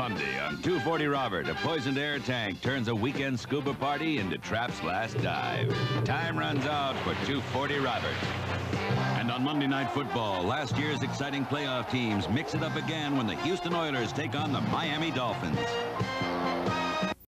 Monday on 240-Robert, a poisoned air tank turns a weekend scuba party into Trap's last dive. Time runs out for 240-Robert. And on Monday Night Football, last year's exciting playoff teams mix it up again when the Houston Oilers take on the Miami Dolphins.